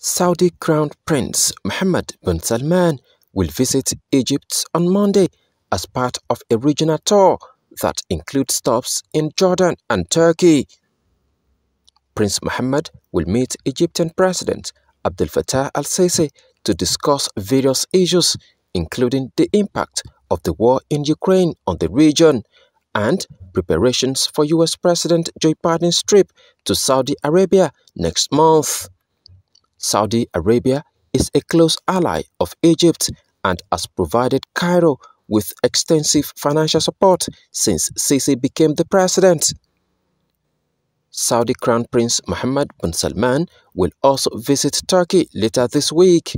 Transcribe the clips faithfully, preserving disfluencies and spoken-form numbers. Saudi Crown Prince Mohammed bin Salman will visit Egypt on Monday as part of a regional tour that includes stops in Jordan and Turkey. Prince Mohammed will meet Egyptian President Abdel Fattah al-Sisi to discuss various issues, including the impact of the war in Ukraine on the region and preparations for U S President Joe Biden's trip to Saudi Arabia next month. Saudi Arabia is a close ally of Egypt and has provided Cairo with extensive financial support since Sisi became the president. Saudi Crown Prince Mohammed bin Salman will also visit Turkey later this week.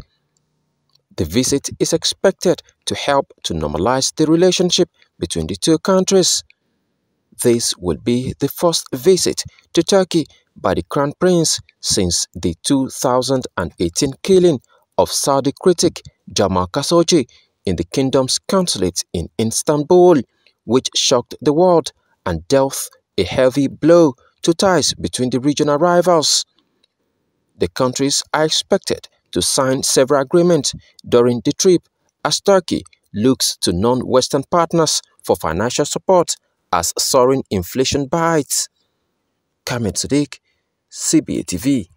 The visit is expected to help to normalize the relationship between the two countries. This will be the first visit to Turkey by the Crown Prince since the two thousand eighteen killing of Saudi critic Jamal Khashoggi in the kingdom's consulate in Istanbul, which shocked the world and dealt a heavy blow to ties between the regional rivals. The countries are expected to sign several agreements during the trip as Turkey looks to non-Western partners for financial support as soaring inflation bites. Kamil Sadiq, C B A T V.